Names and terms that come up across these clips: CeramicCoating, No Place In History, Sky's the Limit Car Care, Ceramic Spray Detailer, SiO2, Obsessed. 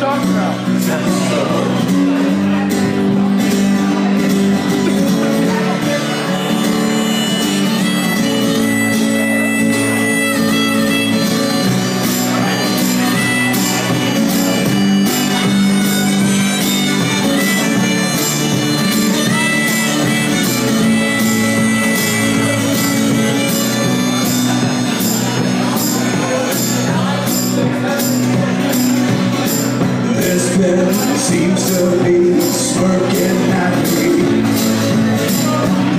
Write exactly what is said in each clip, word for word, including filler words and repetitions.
I'm talking about. Seems to be smirking at me.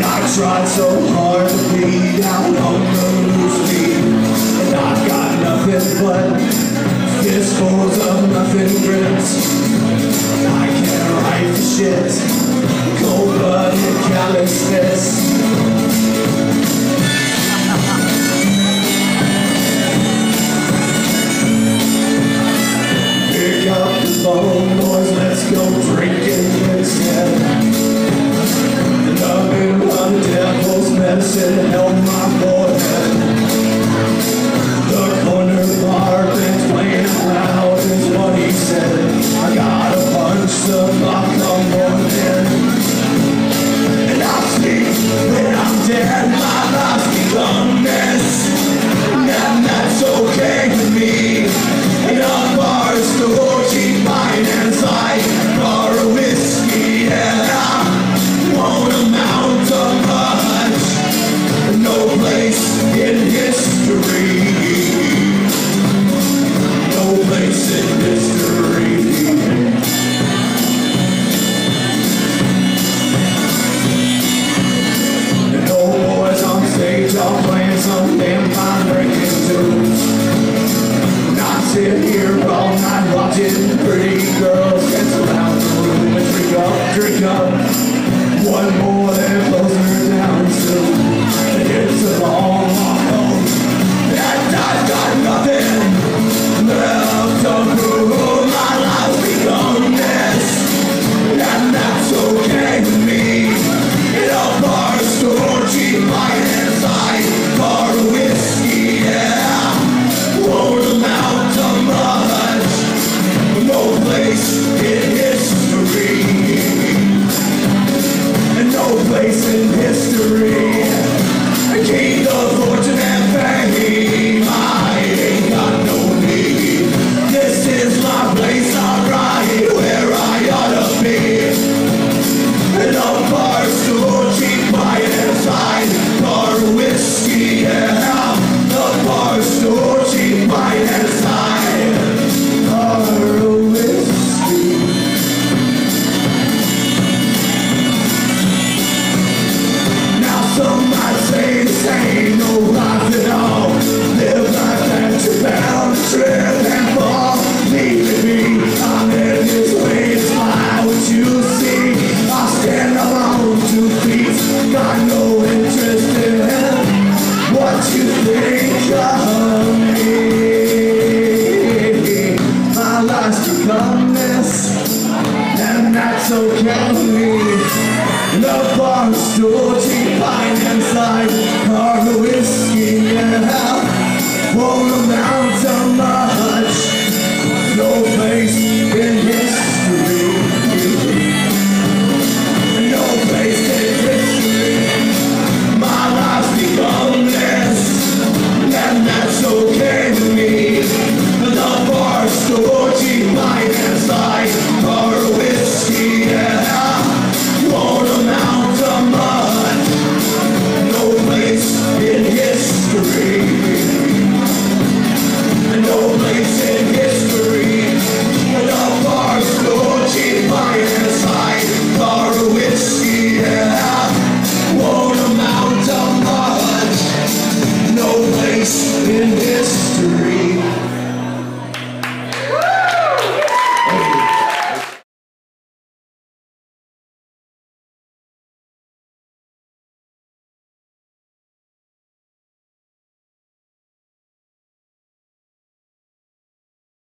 I tried so hard to be down on the loose feet, and I've got nothing but fistfuls of nothing grips. I can't write for shit, cold-blooded callousness. Boys, let's go drinking instead. The loving of the devil's medicine held my forehead. The corner bar been playing loud is what he said. I got a bunch of luck on one end, and I'll speak when I'm dead. My life's become mess, and that's okay with me. And I'm bars to keep mine as I borrow whiskey, and I won't amount to much. No place in history. No place in history. And old boys on stage are playing some damn fine breaking tunes. Sit here all night watching pretty girls dance around the room and drink up, drink up. One more that blows her down soon. And it's a long walk home, and I've got nothing left to prove. My life's become mess, and that's okay with me. In a bar store, cheap light as I bar whiskey, yeah. Won't amount no place in history, and no place in history. I gained the fortune and fame, I ain't got no need. This is my place, I'm right where I ought to be. And a barstool cheap by inside, bar whiskey, and out the barstool cheap by inside. Hold them down.